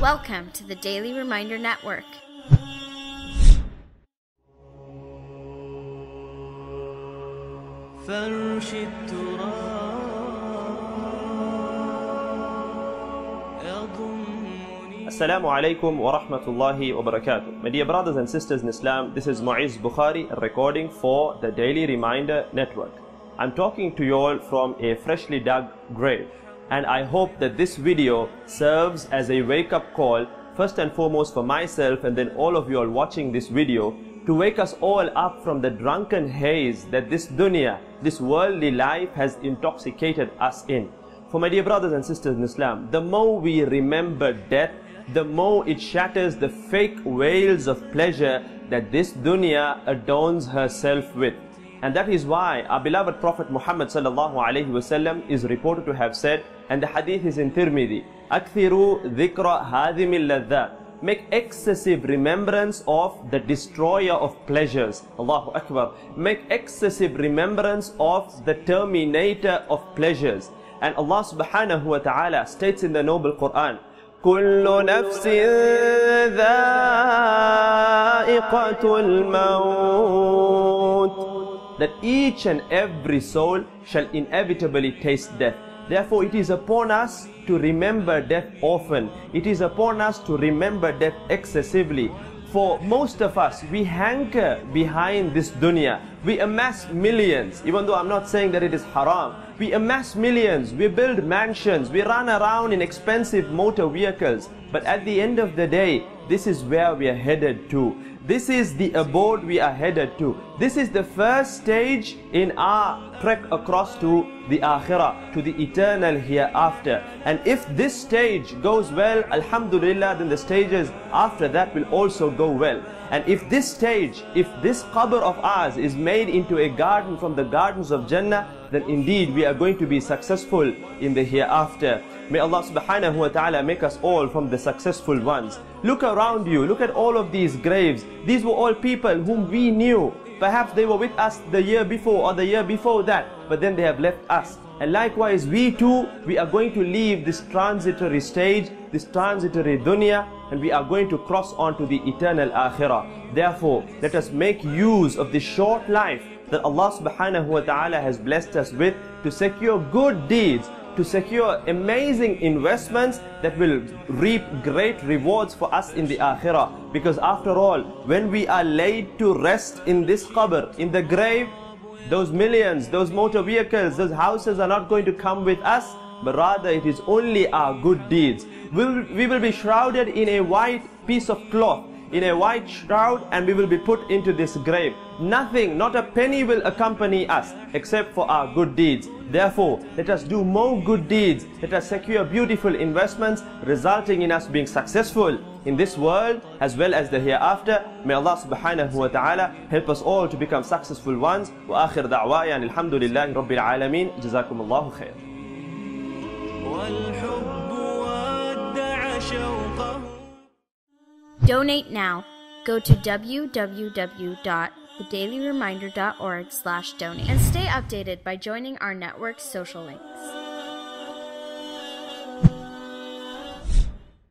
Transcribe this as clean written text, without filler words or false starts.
Welcome to the Daily Reminder Network. فرش التراب يضمني. السلام عليكم ورحمة الله وبركاته. My dear brothers and sisters in Islam, this is Muiz Bukhary recording for the Daily Reminder Network. I'm talking to you all from a freshly dug grave, and I hope that this video serves as a wake-up call, first and foremost for myself and then all of you all watching this video, to wake us all up from the drunken haze that this dunya, this worldly life has intoxicated us in. For my dear brothers and sisters in Islam, the more we remember death, the more it shatters the fake veils of pleasure that this dunya adorns herself with. And that is why our beloved Prophet Muhammad sallallahu alayhi wasallam is reported to have said, and the hadith is in Tirmidhi, أَكْثِرُوا ذِكْرَ هَذِمِ اللَّذَّةِ, make excessive remembrance of the destroyer of pleasures. Allahu Akbar. Make excessive remembrance of the terminator of pleasures. And Allah subhanahu wa ta'ala states in the noble Quran, كُلُّ نَفْسٍ ذَائِقَةُ الْمَوْتِ, that each and every soul shall inevitably taste death. Therefore, it is upon us to remember death often. It is upon us to remember death excessively. For most of us, we hanker behind this dunya. We amass millions, even though I'm not saying that it is haram. We amass millions, we build mansions, we run around in expensive motor vehicles. But at the end of the day, this is where we are headed to. This is the abode we are headed to. This is the first stage in our trek across to the Akhirah, to the eternal hereafter. And if this stage goes well, alhamdulillah, then the stages after that will also go well. And if this stage, if this qabr of ours is made into a garden from the gardens of Jannah, then indeed we are going to be successful in the hereafter. May Allah subhanahu wa ta'ala make us all from the successful ones. Look around you, look at all of these graves. These were all people whom we knew. Perhaps they were with us the year before or the year before that, but then they have left us. And likewise, we too, we are going to leave this transitory stage, this transitory dunya, and we are going to cross on to the eternal akhirah. Therefore, let us make use of this short life that Allah subhanahu wa ta'ala has blessed us with to secure good deeds, to secure amazing investments that will reap great rewards for us in the Akhirah. Because after all, when we are laid to rest in this qabr, in the grave, those millions, those motor vehicles, those houses are not going to come with us, but rather it is only our good deeds. We will be shrouded in a white piece of cloth, in a white shroud, and we will be put into this grave. Nothing, not a penny will accompany us except for our good deeds. Therefore, let us do more good deeds. Let us secure beautiful investments resulting in us being successful in this world as well as the hereafter. May Allah subhanahu wa ta'ala help us all to become successful ones. Wa akhir da'wayan alhamdulillahi rabbil alameen. Jazakum Allahu khair. Donate now. Go to www.thedailyreminder.org/donate and stay updated by joining our network's social links.